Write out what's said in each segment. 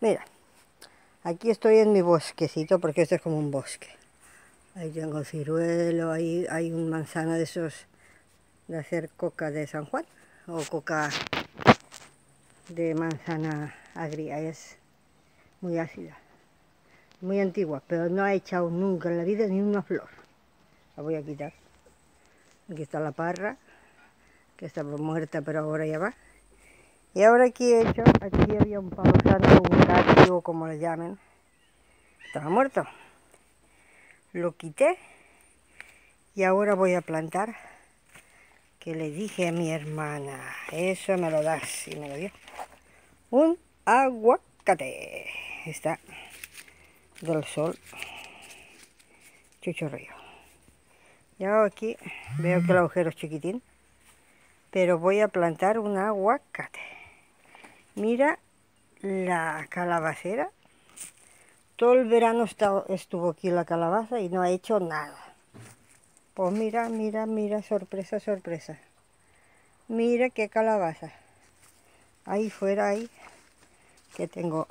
Mira, aquí estoy en mi bosquecito, porque esto es como un bosque. Ahí tengo ciruelo, ahí hay un manzana de esos de hacer coca de San Juan, o coca de manzana agria, es muy ácida, muy antigua, pero no ha echado nunca en la vida ni una flor. La voy a quitar. Aquí está la parra, que estaba muerta, pero ahora ya va. Y ahora aquí he hecho, aquí había un palo santo, un cactus, o como le llamen. Estaba muerto. Lo quité y ahora voy a plantar, que le dije a mi hermana, eso me lo das, y me lo dio. Un aguacate. Está del sol, chuchorrillo. Ya aquí veo que el agujero es chiquitín, pero voy a plantar un aguacate. Mira la calabacera. Todo el verano estuvo aquí la calabaza y no ha hecho nada. Pues mira, mira, mira, sorpresa, sorpresa. Mira qué calabaza. Ahí fuera, ahí, que tengo.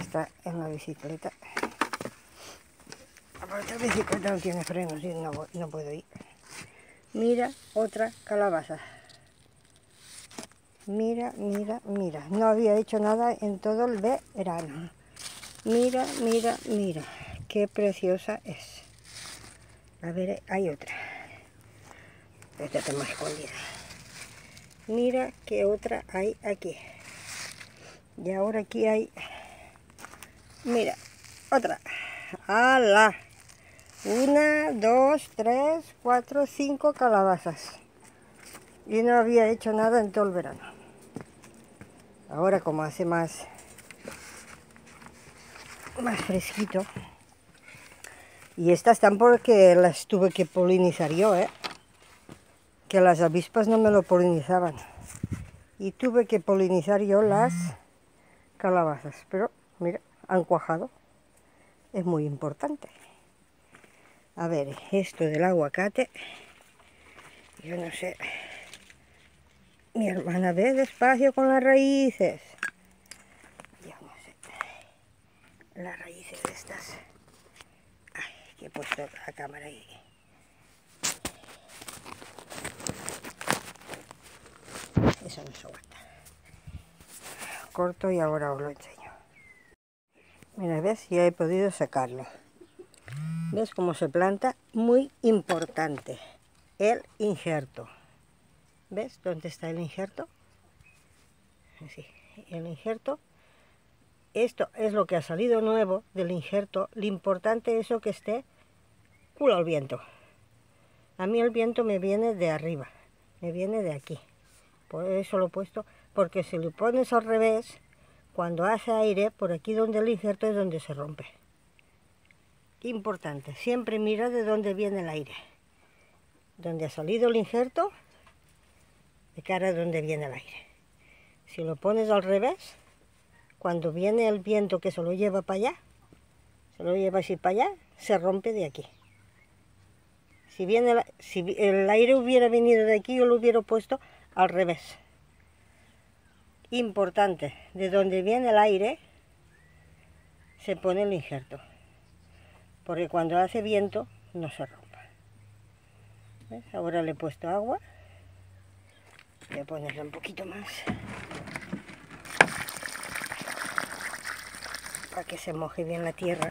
Está en la bicicleta. Aparte la bicicleta no tiene frenos y no puedo ir. Mira otra calabaza. Mira, mira, mira. No había hecho nada en todo el verano. Mira, mira, mira. Qué preciosa es. A ver, hay otra. Esta está más escondida. Mira qué otra hay aquí. Y ahora aquí hay... Mira, otra. ¡Hala! 1, 2, 3, 4, 5 calabazas. Y no había hecho nada en todo el verano. Ahora como hace más fresquito. Y estas están porque las tuve que polinizar yo, ¿eh? Que las avispas no me lo polinizaban. Y tuve que polinizar yo las calabazas. Pero, mira, han cuajado. Es muy importante. A ver, esto del aguacate. Yo no sé. Mi hermana, ve despacio con las raíces. Yo no sé. Las raíces de estas. Que he puesto la cámara ahí. Eso no soporta. Corto y ahora os lo enseño. Mira, ves, ya he podido sacarlo. ¿Ves cómo se planta? Muy importante. El injerto. ¿Ves dónde está el injerto? Así. El injerto. Esto es lo que ha salido nuevo del injerto. Lo importante es eso que esté culo al viento. A mí el viento me viene de arriba, me viene de aquí. Por eso lo he puesto, porque si lo pones al revés, cuando hace aire, por aquí donde el injerto es donde se rompe. Importante, siempre mira de dónde viene el aire. Donde ha salido el injerto, de cara a donde viene el aire. Si lo pones al revés... Cuando viene el viento que se lo lleva para allá, se lo lleva así para allá, se rompe de aquí. Si el aire hubiera venido de aquí, yo lo hubiera puesto al revés. Importante, de donde viene el aire, se pone el injerto. Porque cuando hace viento, no se rompa. ¿Ves? Ahora le he puesto agua. Voy a ponerle un poquito más. Para que se moje bien la tierra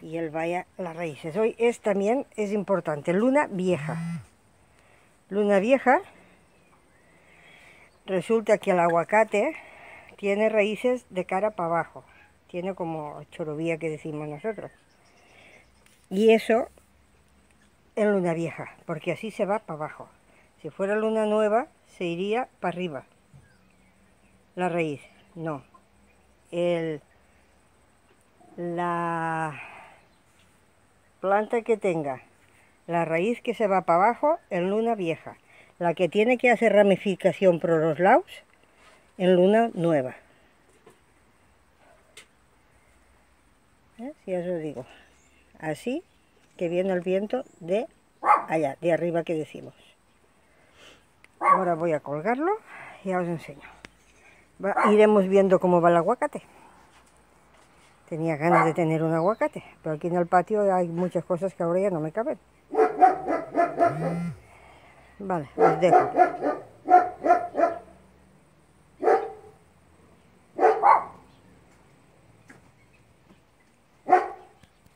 y él vaya a las raíces. Hoy es también es importante, luna vieja. Luna vieja, resulta que el aguacate tiene raíces de cara para abajo, tiene como chorovía que decimos nosotros. Y eso en luna vieja, porque así se va para abajo. Si fuera luna nueva, se iría para arriba. La raíz, no. La planta que tenga la raíz que se va para abajo en luna vieja, la que tiene que hacer ramificación por los lados en luna nueva. ¿Ves? Ya os lo digo, así que viene el viento de allá, de arriba que decimos. Ahora voy a colgarlo y ya os enseño. Iremos viendo cómo va el aguacate. Tenía ganas de tener un aguacate, pero aquí en el patio hay muchas cosas que ahora ya no me caben. Vale, os dejo.